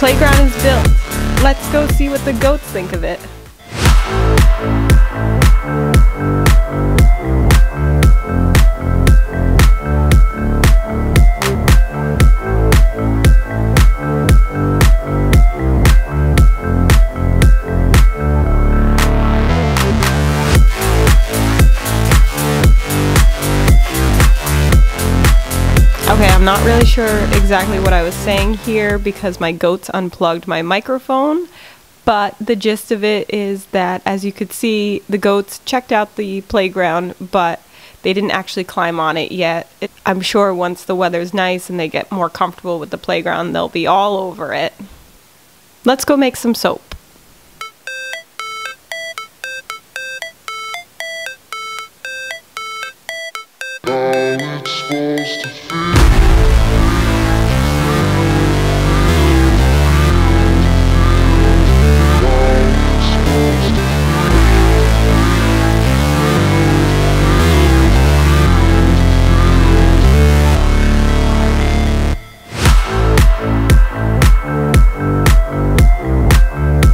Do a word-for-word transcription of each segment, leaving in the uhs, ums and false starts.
playground is built. Let's go see what the goats think of it. Okay, I'm not really sure exactly what I was saying here because my goats unplugged my microphone, but the gist of it is that, as you could see, the goats checked out the playground, but they didn't actually climb on it yet. It, I'm sure once the weather's nice and they get more comfortable with the playground, they'll be all over it. Let's go make some soap. Now it's supposed to feel. Thank you.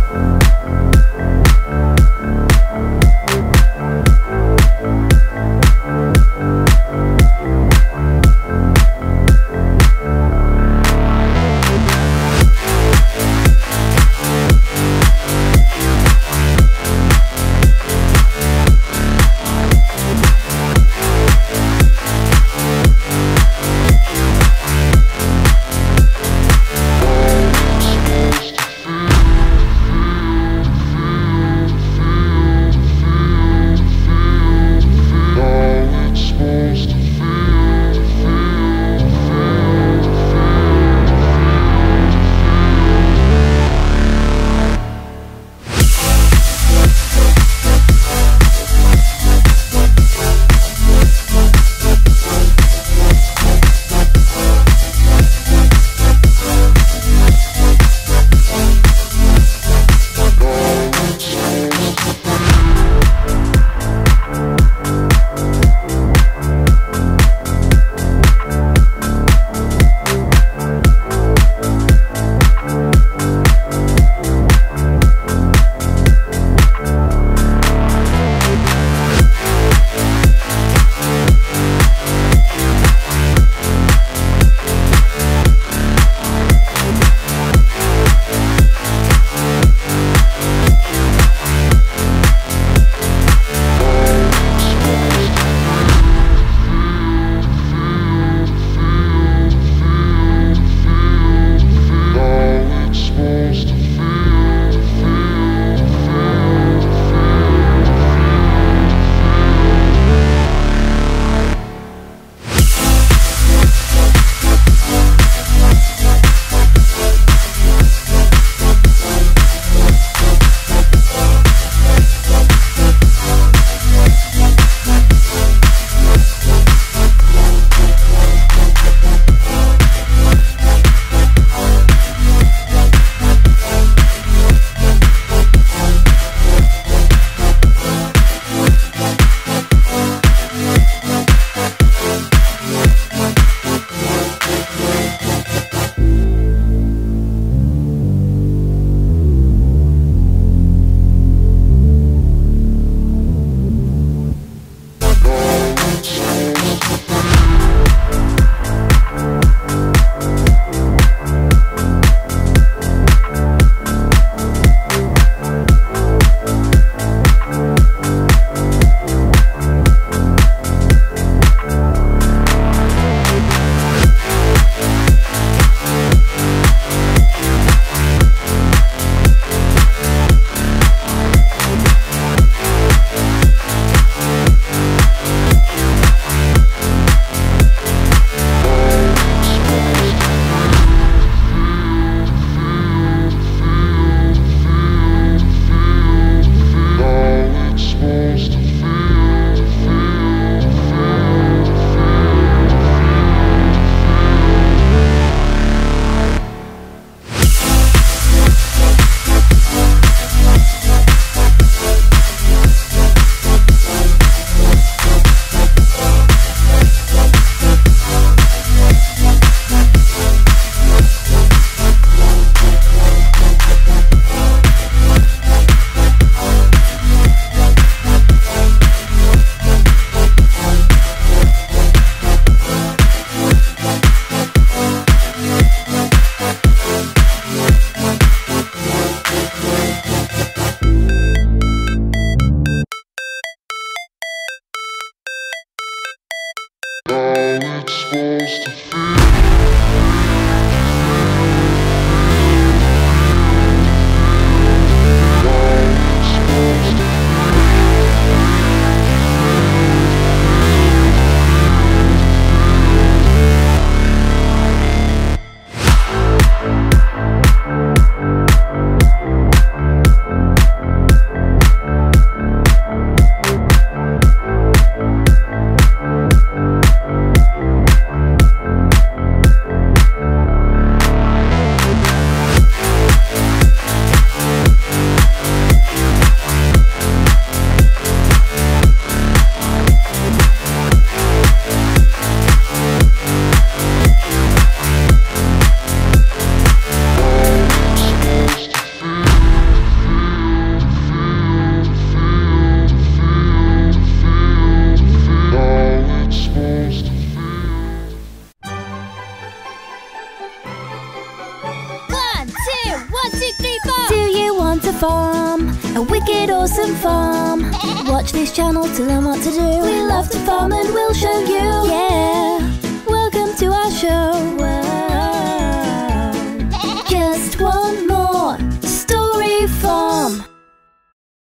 Farm, a wicked awesome farm. Watch this channel to learn what to do. We love to farm and we'll show you. Yeah.